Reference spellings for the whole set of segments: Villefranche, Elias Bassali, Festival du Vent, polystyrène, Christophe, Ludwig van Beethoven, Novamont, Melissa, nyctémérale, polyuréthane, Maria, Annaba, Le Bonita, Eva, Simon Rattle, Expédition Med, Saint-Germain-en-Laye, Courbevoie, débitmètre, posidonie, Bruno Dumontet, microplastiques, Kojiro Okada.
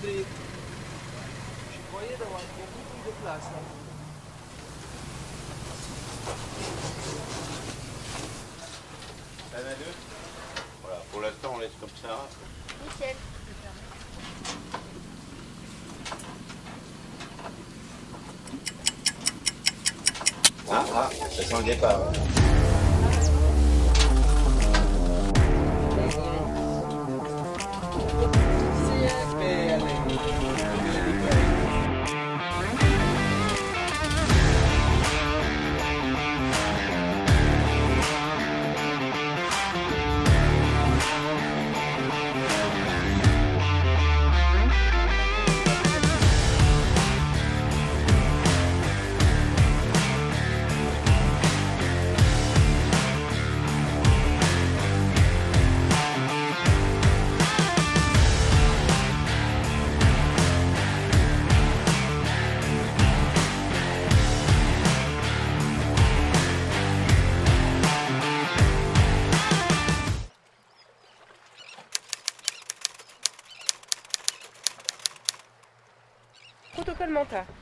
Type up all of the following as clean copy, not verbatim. Rodrigue. Je croyais d'avoir beaucoup plus de place. Ça va mieux ? Voilà, pour l'instant on laisse comme ça. Nickel. Ah, ah, ça s'engueulait pas.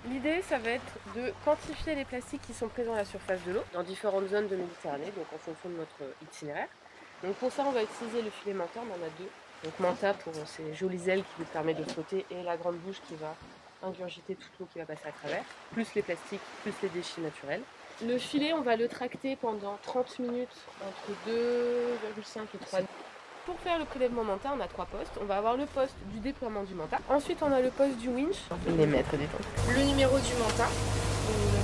L'idée, ça va être de quantifier les plastiques qui sont présents à la surface de l'eau dans différentes zones de Méditerranée, donc en fonction de notre itinéraire. Donc pour ça, on va utiliser le filet manta, on en a deux. Donc manta pour ses jolies ailes qui nous permettent de flotter et la grande bouche qui va ingurgiter toute l'eau qui va passer à travers, plus les plastiques, plus les déchets naturels. Le filet, on va le tracter pendant 30 minutes, entre 2,5 et 3 minutes. Pour faire le prélèvement manta, on a trois postes. On va avoir le poste du déploiement du manta. Ensuite, on a le poste du winch. Les mètres des temps. Le numéro du manta.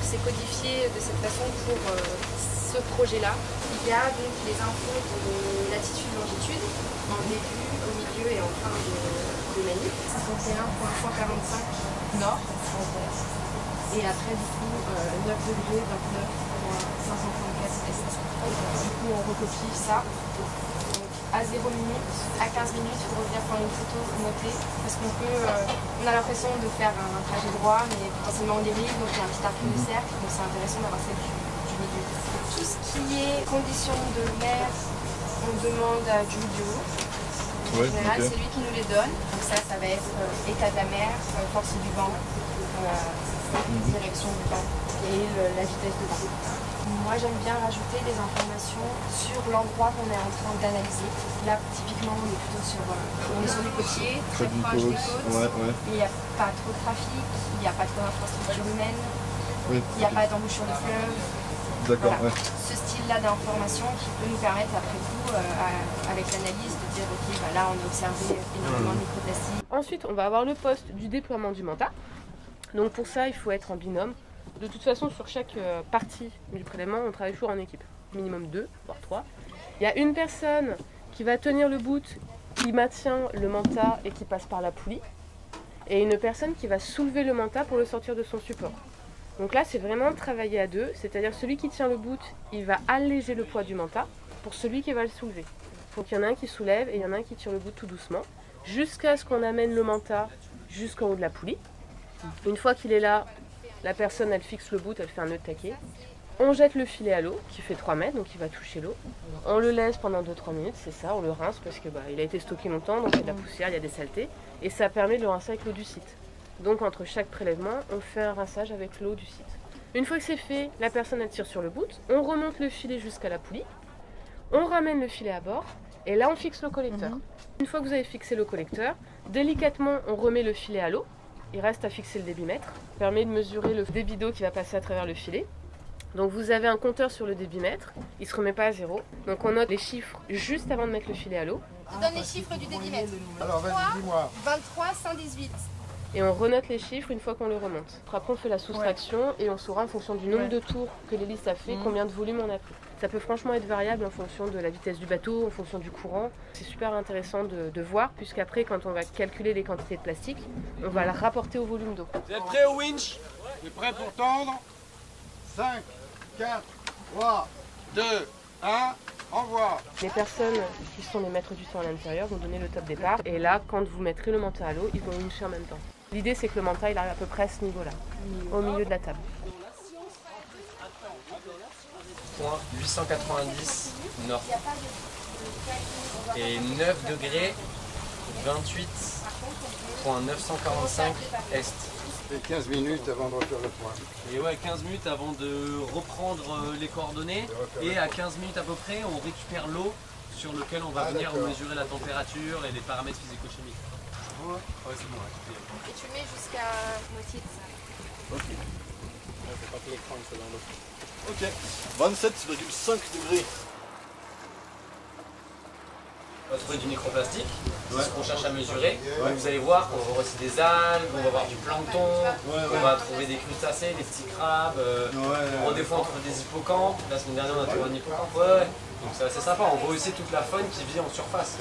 C'est codifié de cette façon pour ce projet-là. Il y a donc les infos de latitude, longitude, en début, au milieu et en fin de manip. 61.145 nord. Et après, du coup, 9 degrés, 29 pour 534 est. Du coup, on recopie ça. À 0 minutes, à 15 minutes, il faut revenir prendre une photo, noter, parce qu'on peut, on a l'impression de faire un trajet droit, mais potentiellement on dérive, donc il y a un petit arc de cercle, donc c'est intéressant d'avoir celle du milieu. Tout ce qui est conditions de mer, on demande à Julio. Ouais, en général, okay. C'est lui qui nous les donne. Donc ça va être état de la mer, force du vent, direction du vent et la vitesse de vent. Moi, j'aime bien rajouter des informations sur l'endroit qu'on est en train d'analyser. Là, typiquement, on est plutôt sur les côtiers, très proche des côtes. Ouais. Il n'y a pas trop de trafic, il n'y a pas trop d'infrastructure humaine, il n'y a pas d'embouchure de fleuve. D'accord, voilà. Ce style-là d'information qui peut nous permettre, après coup, avec l'analyse, de dire ok, bah là, on a observé énormément de microplastiques. Ensuite, on va avoir le poste du déploiement du manta. Donc, pour ça, il faut être en binôme. De toute façon, sur chaque partie du prélèvement, on travaille toujours en équipe, minimum 2, voire 3. Il y a une personne qui va tenir le bout, qui maintient le manta et qui passe par la poulie, et une personne qui va soulever le manta pour le sortir de son support. Donc là, c'est vraiment travailler à deux, c'est-à-dire celui qui tient le bout, il va alléger le poids du manta pour celui qui va le soulever. Il faut qu'il y en ait un qui soulève et il y en a un qui tire le bout tout doucement, jusqu'à ce qu'on amène le manta jusqu'en haut de la poulie. Une fois qu'il est là, la personne, elle fixe le bout, elle fait un nœud de taquet. On jette le filet à l'eau, qui fait 3 mètres, donc il va toucher l'eau. On le laisse pendant 2-3 minutes, c'est ça, on le rince parce qu'il a été stocké longtemps, donc il y a de la poussière, il y a des saletés. Et ça permet de le rincer avec l'eau du site. Donc entre chaque prélèvement, on fait un rinçage avec l'eau du site. Une fois que c'est fait, la personne, elle tire sur le bout, on remonte le filet jusqu'à la poulie, on ramène le filet à bord, et là on fixe le collecteur. Une fois que vous avez fixé le collecteur, délicatement, on remet le filet à l'eau. Il reste à fixer le débitmètre, ça permet de mesurer le débit d'eau qui va passer à travers le filet. Donc vous avez un compteur sur le débitmètre, il ne se remet pas à zéro. Donc on note les chiffres juste avant de mettre le filet à l'eau. Je donne les chiffres du débitmètre. Alors vas-y, dis-moi. 23, 118. Et on renote les chiffres une fois qu'on le remonte. Après on fait la soustraction et on saura en fonction du nombre de tours que l'hélice a fait, combien de volume on a pris. Ça peut franchement être variable en fonction de la vitesse du bateau, en fonction du courant. C'est super intéressant de voir, puisqu'après, quand on va calculer les quantités de plastique, on va la rapporter au volume d'eau. Vous êtes prêts au winch? Vous êtes prêts pour tendre? 5, 4, 3, 2, 1, envoi! Les personnes qui sont les maîtres du temps à l'intérieur vont donner le top départ. Et là, quand vous mettrez le manta à l'eau, ils vont wincher en même temps. L'idée, c'est que le manta, il arrive à peu près à ce niveau-là, au milieu de la table. 890 nord et 9 degrés 28.945 Est. Et 15 minutes avant de refaire le point. Et ouais, 15 minutes avant de reprendre les coordonnées. Et à 15 minutes à peu près, on récupère l'eau sur laquelle on va venir mesurer la température et les paramètres physico-chimiques. Ouais, c'est bon. Ouais. Et tu mets jusqu'à moitié de ça. Ok. Ouais, c'est pas que l'écran soit dans l'eau. Ok. 27,5 degrés. On va trouver du microplastique, c'est ce qu'on cherche à mesurer. Ouais. Vous allez voir qu'on va voir aussi des algues, on va voir du plancton, on va trouver des crustacés, des petits crabes. Des fois on trouve des hippocampes, la semaine dernière on a trouvé un hippocampe. Donc c'est assez sympa, on voit aussi toute la faune qui vit en surface.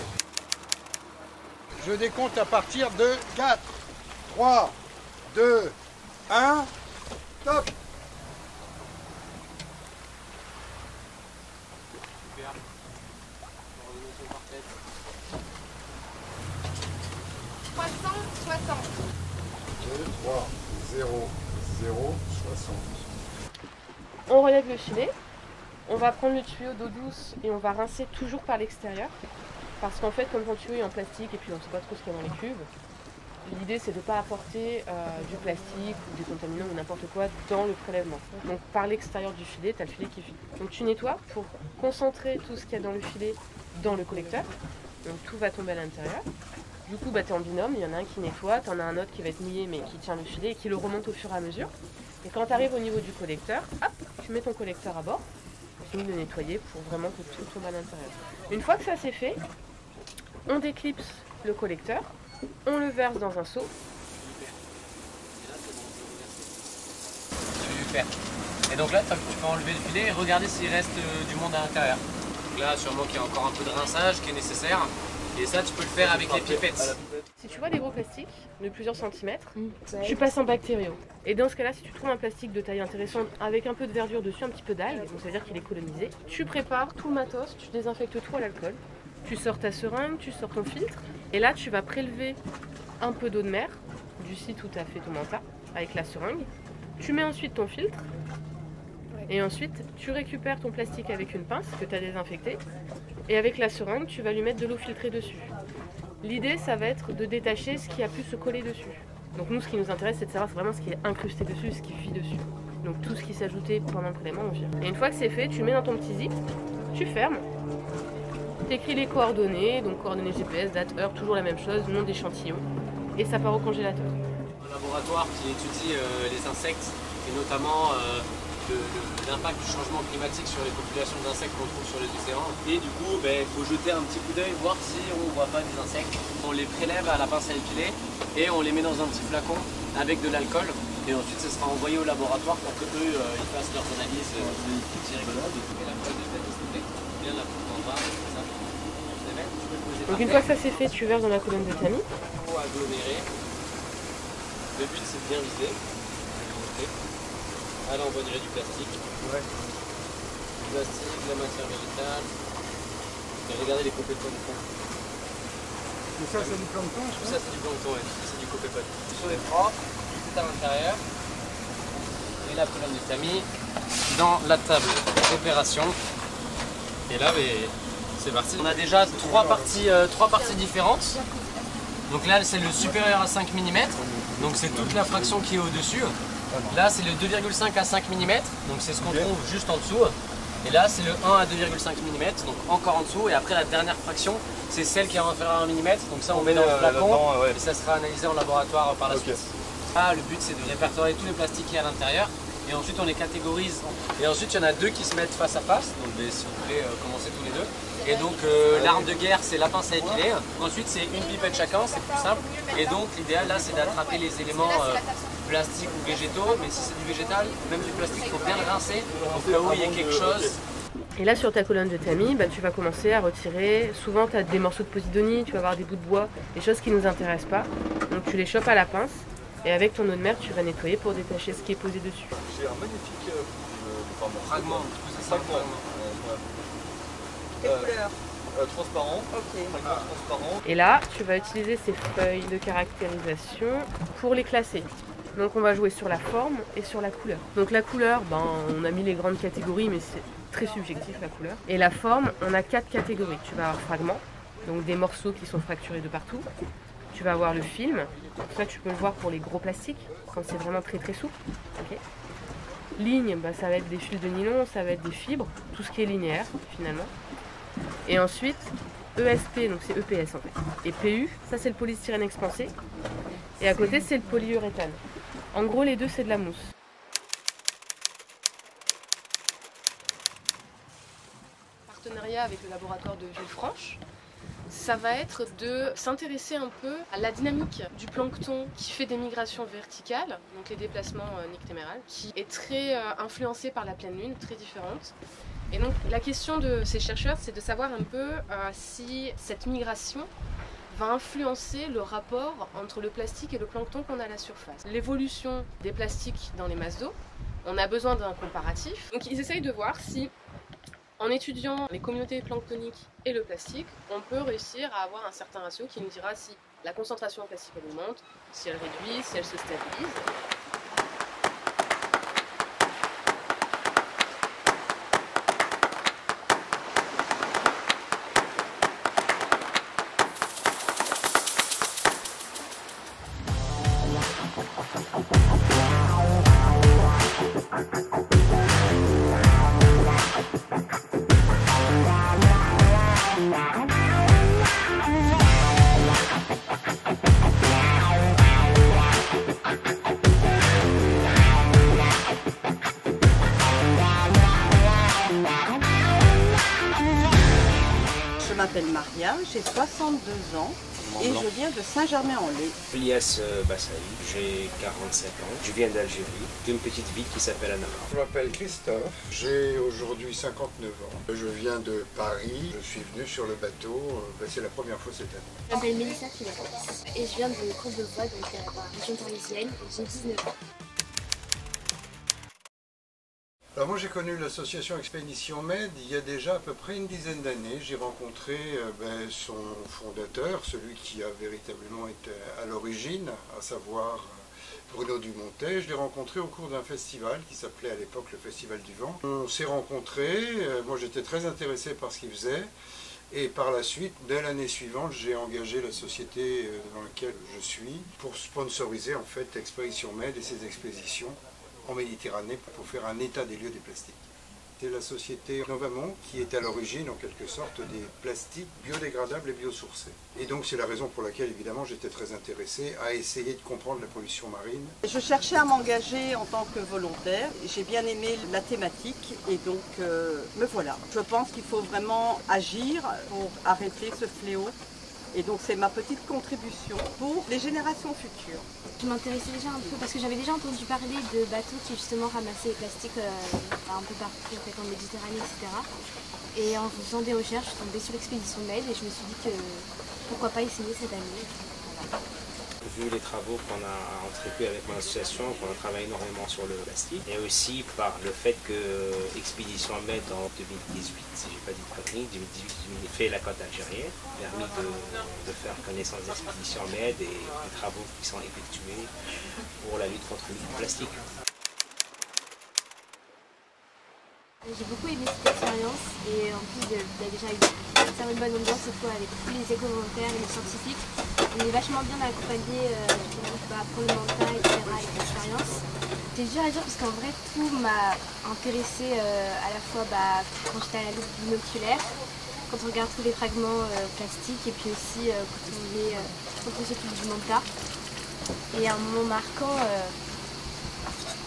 Je décompte à partir de 4, 3, 2, 1, top! On relève le filet, on va prendre le tuyau d'eau douce et on va rincer toujours par l'extérieur. Parce qu'en fait, comme ton tuyau est en plastique et puis on ne sait pas trop ce qu'il y a dans les cubes, l'idée c'est de ne pas apporter du plastique ou des contaminants ou n'importe quoi dans le prélèvement. Donc par l'extérieur du filet, tu as le filet qui vide. Donc tu nettoies pour concentrer tout ce qu'il y a dans le filet dans le collecteur. Donc tout va tomber à l'intérieur. Du coup, bah, tu es en binôme, il y en a un qui nettoie, tu en as un autre qui va être mouillé mais qui tient le filet et qui le remonte au fur et à mesure. Et quand tu arrives au niveau du collecteur, hop, tu mets ton collecteur à bord, tu finis de nettoyer pour vraiment que tout tombe à l'intérieur. Une fois que ça c'est fait, on déclipse le collecteur, on le verse dans un seau. Super. Et donc là, tu peux enlever le filet et regarder s'il reste du monde à l'intérieur. Là, sûrement qu'il y a encore un peu de rinçage qui est nécessaire. Et ça, tu peux le faire avec les pipettes. Si tu vois des gros plastiques de plusieurs centimètres, tu passes en bactériaux. Et dans ce cas-là, si tu trouves un plastique de taille intéressante avec un peu de verdure dessus, un petit peu d'algues, donc ça veut dire qu'il est colonisé, tu prépares tout le matos, tu désinfectes tout à l'alcool, tu sors ta seringue, tu sors ton filtre, et là, tu vas prélever un peu d'eau de mer, du site où tu as fait ton manta, avec la seringue. Tu mets ensuite ton filtre, et ensuite, tu récupères ton plastique avec une pince que tu as désinfecté. Et avec la seringue, tu vas lui mettre de l'eau filtrée dessus. L'idée, ça va être de détacher ce qui a pu se coller dessus. Donc nous, ce qui nous intéresse, c'est de savoir vraiment ce qui est incrusté dessus, ce qui vit dessus. Donc tout ce qui s'est ajouté pendant le prélèvement, on vire. Et une fois que c'est fait, tu mets dans ton petit zip, tu fermes, tu écris les coordonnées, donc coordonnées GPS, date, heure, toujours la même chose, nom d'échantillon, et ça part au congélateur. Un laboratoire qui étudie les insectes, et notamment l'impact du changement climatique sur les populations d'insectes qu'on trouve sur les océans. Et du coup, faut jeter un petit coup d'œil, voir si on voit pas des insectes. On les prélève à la pince à épiler et on les met dans un petit flacon avec de l'alcool. Et ensuite, ça sera envoyé au laboratoire pour que eux ils fassent leurs analyses rigolotes. Et la preuve de la tester, bien la preuve en bas, ça. Donc une fois que ça c'est fait, tu verses dans la colonne de tamis. Pour agglomérer. Le but c'est bien viser. Ah là on va dire du plastique. Ouais. Du plastique, de la matière végétale. Et regardez les copépons de fond. Tout ça c'est du plancton, je crois. Tout ça c'est du plancton, ouais. Tout ça c'est du copépon. Tout ça est propre, tout est à l'intérieur. Et là, colonne de tamis. Dans la table d'opération. Et là, c'est parti. On a déjà trois parties différentes. Donc là, c'est le supérieur à 5 mm. Donc c'est toute la fraction qui est au-dessus. Là, c'est le 2,5 à 5 mm, donc c'est ce qu'on trouve juste en dessous. Et là, c'est le 1 à 2,5 mm, donc encore en dessous. Et après, la dernière fraction, c'est celle qui est inférieure à 1 mm. Donc ça, on met dans le flacon et ça sera analysé en laboratoire par la suite. Là, le but, c'est de répertorier tous les plastiques qui sont à l'intérieur. Et ensuite, on les catégorise. Et ensuite, il y en a deux qui se mettent face à face. Donc, si vous voulez commencer tous les deux. Et donc, l'arme de guerre, c'est la pince à épiler. Ensuite, c'est une pipette chacun, c'est plus simple. Et donc, l'idéal, là, c'est d'attraper les éléments plastiques ou végétaux. Mais si c'est du végétal, même du plastique, il faut bien le rincer au cas où il y ait quelque chose. Et là, sur ta colonne de tamis, tu vas commencer à retirer. Souvent, tu as des morceaux de posidonie, tu vas avoir des bouts de bois, des choses qui ne nous intéressent pas. Donc, tu les chopes à la pince. Et avec ton eau de mer, tu vas nettoyer pour détacher ce qui est posé dessus. J'ai un magnifique fragment. C'est ça, transparent. Okay. Transparent. Et là, tu vas utiliser ces feuilles de caractérisation pour les classer. Donc on va jouer sur la forme et sur la couleur. Donc la couleur, on a mis les grandes catégories, mais c'est très subjectif la couleur. Et la forme, on a 4 catégories. Tu vas avoir fragment, donc des morceaux qui sont fracturés de partout. Tu vas avoir le film, ça tu peux le voir pour les gros plastiques, quand c'est vraiment très très souple. Okay. Ligne, bah, ça va être des fils de nylon, ça va être des fibres, tout ce qui est linéaire finalement. Et ensuite, ESP, donc c'est EPS en fait, et PU, ça c'est le polystyrène expansé, et à côté c'est le polyuréthane. En gros les deux c'est de la mousse. Partenariat avec le laboratoire de Villefranche, ça va être de s'intéresser un peu à la dynamique du plancton qui fait des migrations verticales, donc les déplacements nyctémérales, qui est très influencée par la pleine lune, très différente. Et donc la question de ces chercheurs, c'est de savoir un peu si cette migration va influencer le rapport entre le plastique et le plancton qu'on a à la surface. L'évolution des plastiques dans les masses d'eau, on a besoin d'un comparatif. Donc ils essayent de voir si, en étudiant les communautés planctoniques et le plastique, on peut réussir à avoir un certain ratio qui nous dira si la concentration en plastique elle augmente, si elle réduit, si elle se stabilise. Je m'appelle Maria, j'ai 62 ans et je viens de Saint-Germain-en-Laye. Elias Bassali, j'ai 47 ans, je viens d'Algérie, d'une petite ville qui s'appelle Annaba. Je m'appelle Christophe, j'ai aujourd'hui 59 ans, je viens de Paris, je suis venu sur le bateau, c'est la première fois cette année. Je m'appelle Melissa et je viens de Courbevoie, donc la région parisienne, j'ai 19 ans. Alors moi j'ai connu l'association Expédition Med il y a déjà à peu près une dizaine d'années. J'ai rencontré son fondateur, celui qui a véritablement été à l'origine, à savoir Bruno Dumontet. Je l'ai rencontré au cours d'un festival qui s'appelait à l'époque le Festival du Vent. On s'est rencontrés, moi j'étais très intéressé par ce qu'il faisait. Et par la suite, dès l'année suivante, j'ai engagé la société dans laquelle je suis pour sponsoriser en fait Expédition Med et ses expéditions en Méditerranée pour faire un état des lieux des plastiques. C'est la société Novamont qui est à l'origine en quelque sorte des plastiques biodégradables et biosourcés. Et donc c'est la raison pour laquelle évidemment j'étais très intéressé à essayer de comprendre la pollution marine. Je cherchais à m'engager en tant que volontaire, j'ai bien aimé la thématique et donc me voilà. Je pense qu'il faut vraiment agir pour arrêter ce fléau. Et donc c'est ma petite contribution pour les générations futures. Je m'intéressais déjà un peu parce que j'avais déjà entendu parler de bateaux qui justement ramassaient les plastiques un peu partout en fait, en Méditerranée, etc. Et en faisant des recherches, je suis tombée sur l'expédition Med et je me suis dit que pourquoi pas essayer cette année. Voilà. Vu les travaux qu'on a entrepris avec mon association, qu'on a travaillé énormément sur le plastique, et aussi par le fait que Expédition Med en 2018, si j'ai pas dit de conneries, 2018 fait la côte algérienne, permis de faire connaissance d'Expédition Med et des travaux qui sont effectués pour la lutte contre le plastique. J'ai beaucoup aimé cette expérience et en plus il y a déjà une bonne ambiance avec tous les éco-volontaires et les scientifiques. On est vachement bien accompagnés pour le mental, etc. avec l'expérience. C'est dur à dire parce qu'en vrai tout m'a intéressé à la fois quand j'étais à la loupe binoculaire, quand on regarde tous les fragments plastiques et puis aussi quand on s'occupe du mental. Et un moment marquant,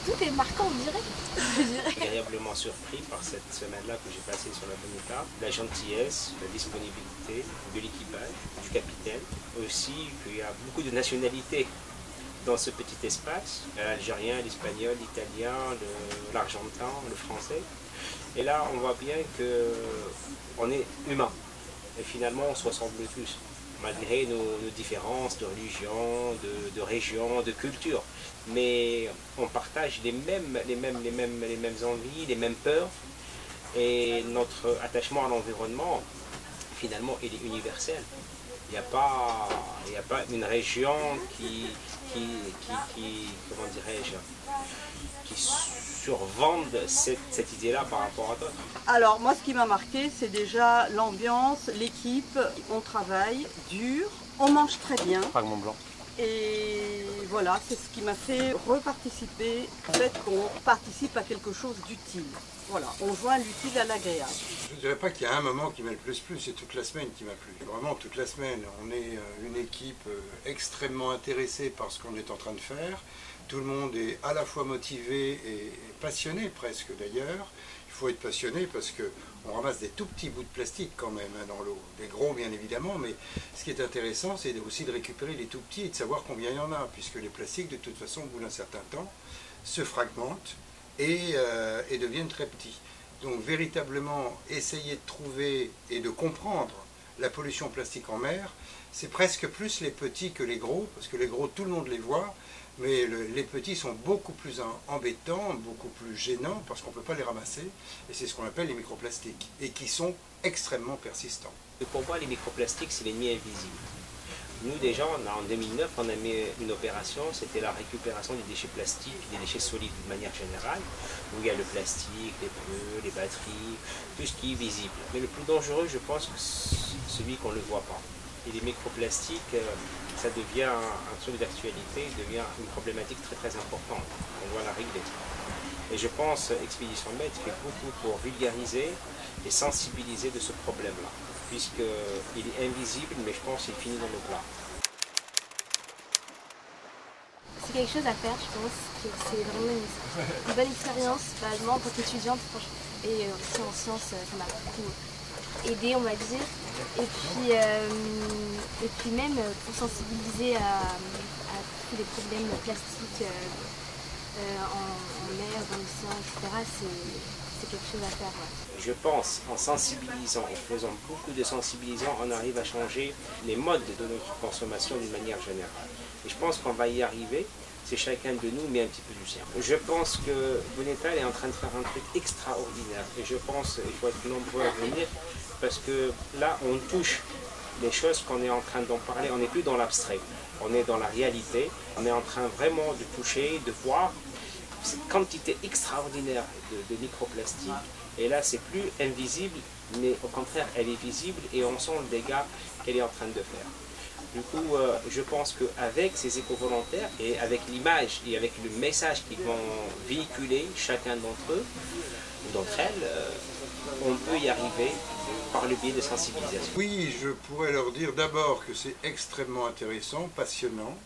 tout est marquant, on dirait. Je suis agréablement surpris par cette semaine-là que j'ai passée sur la Bonita, la gentillesse, la disponibilité de l'équipage, du capitaine. Aussi, il y a beaucoup de nationalités dans ce petit espace. L'algérien, l'espagnol, l'italien, l'argentin, le français. Et là, on voit bien qu'on est humain. Et finalement, on se ressemble tous, malgré nos différences de religion, de région, de culture. Mais on partage les mêmes envies, les mêmes peurs. Et notre attachement à l'environnement, finalement, il est universel. Il n'y a pas une région qui comment dirais-je, qui survendent cette idée-là par rapport à toi? Alors moi, ce qui m'a marqué, c'est déjà l'ambiance, l'équipe, on travaille dur, on mange très bien. Fragment blanc. Et voilà, c'est ce qui m'a fait reparticiper, le fait qu'on participe à quelque chose d'utile. Voilà, on joint l'utile à l'agréable. Je ne dirais pas qu'il y a un moment qui m'a le plus, c'est toute la semaine qui m'a plu. Vraiment toute la semaine, on est une équipe extrêmement intéressée par ce qu'on est en train de faire. Tout le monde est à la fois motivé et passionné presque d'ailleurs. Il faut être passionné parce que on ramasse des tout petits bouts de plastique quand même hein, dans l'eau. Des gros bien évidemment, mais ce qui est intéressant c'est aussi de récupérer les tout petits et de savoir combien il y en a, puisque les plastiques de toute façon au bout d'un certain temps se fragmentent et deviennent très petits. Donc véritablement essayer de trouver et de comprendre la pollution plastique en mer, c'est presque plus les petits que les gros, parce que les gros tout le monde les voit, mais les petits sont beaucoup plus embêtants, beaucoup plus gênants, parce qu'on ne peut pas les ramasser, et c'est ce qu'on appelle les microplastiques, et qui sont extrêmement persistants. Pour moi, les microplastiques, c'est l'ennemi invisible. Nous, déjà, en 2009, on a mis une opération, c'était la récupération des déchets plastiques, des déchets solides de manière générale, où il y a le plastique, les pneus, les batteries, tout ce qui est visible. Mais le plus dangereux, je pense, c'est celui qu'on ne voit pas. Et les microplastiques, ça devient un truc d'actualité, devient une problématique très très importante. On doit la régler. Et je pense Expédition Med fait beaucoup pour vulgariser et sensibiliser de ce problème-là, puisqu'il est invisible, mais je pense qu'il finit dans le plat. C'est quelque chose à faire, je pense, c'est vraiment une bonne expérience, vraiment en tant qu'étudiante, franchement. Et aussi en sciences, ça m'a beaucoup aidé, on va dire. Et puis même pour sensibiliser à tous les problèmes plastiques en mer, dans l'océan, etc. C'est quelque chose à faire. Ouais. Je pense en sensibilisant, en faisant beaucoup de sensibilisants, on arrive à changer les modes de notre consommation d'une manière générale. Et je pense qu'on va y arriver. C'est chacun de nous met un petit peu du sien. Je pense que Bonita est en train de faire un truc extraordinaire. Et je pense qu'il faut être nombreux à venir parce que là, on touche les choses qu'on est en train d'en parler. On n'est plus dans l'abstrait, on est dans la réalité. On est en train vraiment de toucher, de voir cette quantité extraordinaire de microplastiques. Et là, c'est plus invisible, mais au contraire, elle est visible et on sent le dégât qu'elle est en train de faire. Du coup, je pense qu'avec ces éco-volontaires et avec l'image et avec le message qu'ils vont véhiculer, chacun d'entre eux, d'entre elles, on peut y arriver par le biais de sensibilisation. Oui, je pourrais leur dire d'abord que c'est extrêmement intéressant, passionnant.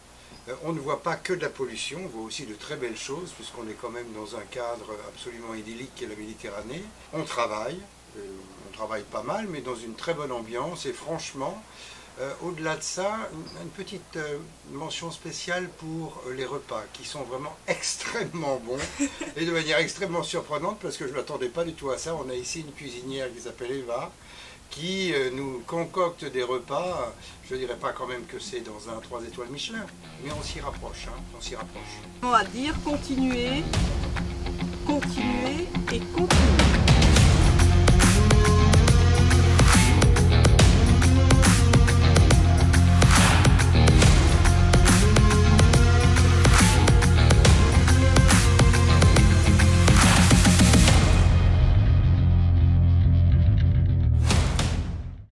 On ne voit pas que de la pollution, on voit aussi de très belles choses, puisqu'on est quand même dans un cadre absolument idyllique qui est la Méditerranée. On travaille pas mal, mais dans une très bonne ambiance et franchement, au-delà de ça, une petite mention spéciale pour les repas qui sont vraiment extrêmement bons et de manière extrêmement surprenante parce que je ne m'attendais pas du tout à ça. On a ici une cuisinière qui s'appelle Eva qui nous concocte des repas. Je ne dirais pas quand même que c'est dans un 3 étoiles Michelin, mais on s'y rapproche, hein, on s'y rapproche. On va dire continuer, continuer et continuer.